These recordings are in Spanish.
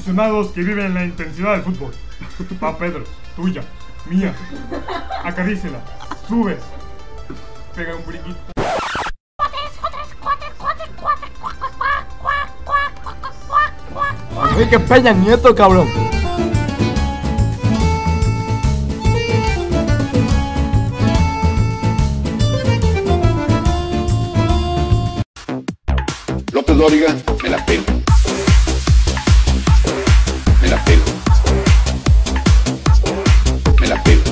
aficionados que viven la intensidad del fútbol. Va Pedro, tuya, mía. Acarícela, subes. Pega un brinquito. Ay, que Peña Nieto, cabrón. López Dóriga, me la pelo. Me la pelo. Me la pelo.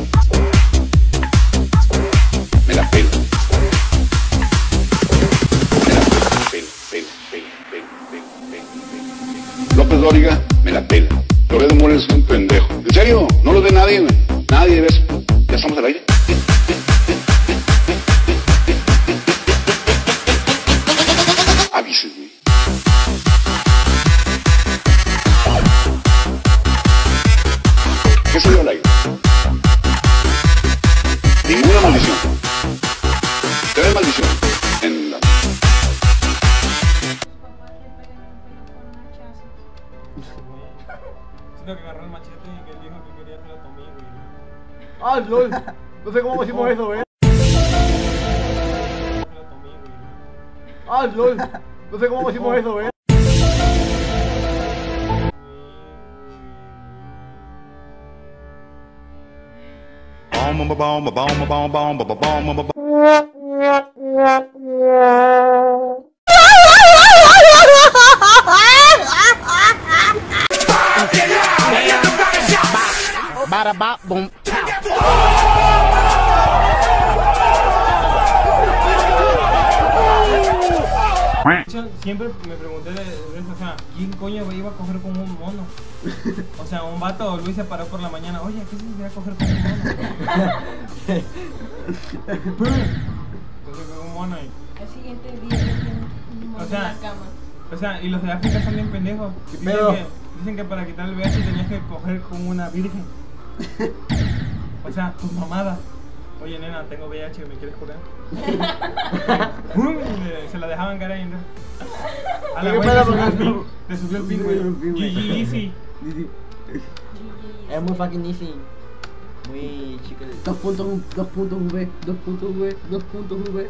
Me la pelo. Me la pelo. López Dóriga, me la pela. Loreto Mores es un pendejo. ¿En serio? No lo ve nadie, güey. Nadie ve eso. Ya estamos al aire. ¿Qué salió al aire? Ninguna maldición. Tres maldiciones en la... Siento que agarró el machete y que él dijo que quería hacer a Tomy, güey. ¡Ah, lol! No sé cómo hicimos eso, güey. ¡Ah, lol! No sé cómo hicimos eso, güey. Bada bop boom. Siempre me pregunté, o sea, ¿quién coño iba a coger con un mono? O sea, un vato, Luis se paró por la mañana, oye, ¿qué se iba a coger con un mono? Entonces fue un mono ahí. El siguiente día un mono, o sea, en la cama. O sea, y los de África son bien pendejos. Dicen que para quitar el VH tenías que coger con una virgen. O sea, tus mamadas. Oye, nena, tengo VIH, ¿me quieres curar? Se la dejaban caer ahí, ¿no? A la vuelta te subió el pin, güey. GG easy. Es muy fucking easy. Muy chico. 2.V. Blogs.w.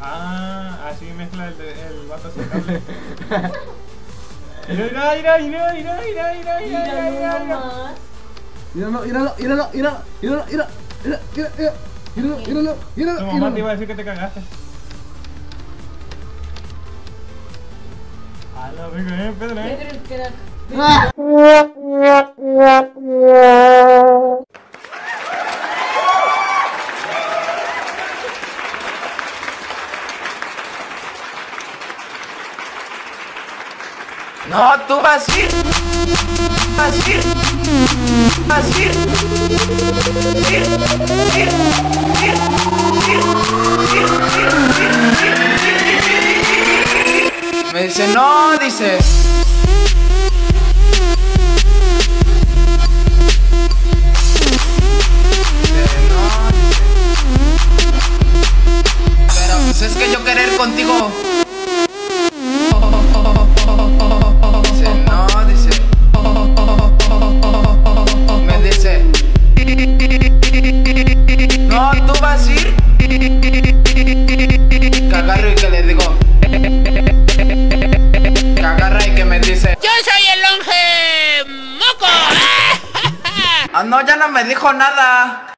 Ah, así mezcla el vato aceptable. Mira, tu mamá te iba a decir que te cagaste. A la verga, Pedro. Pedro el crack. No, tú vas a ir. Me dice, no, dice. Pero pues es que yo querer contigo. No, ya no me dijo nada.